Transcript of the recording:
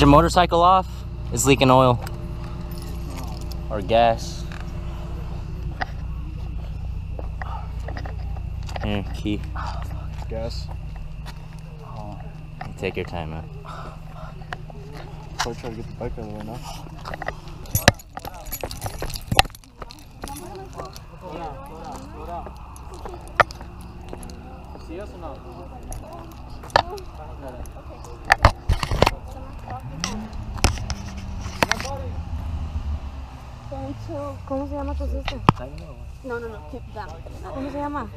Is your motorcycle off? It's leaking oil or gas. Here, key. Gas. Take your time out. I'll try to get the bike out of the way now. See us or not? ¿Cómo se llama tu sister? No, no, no, keep down. ¿Cómo se llama?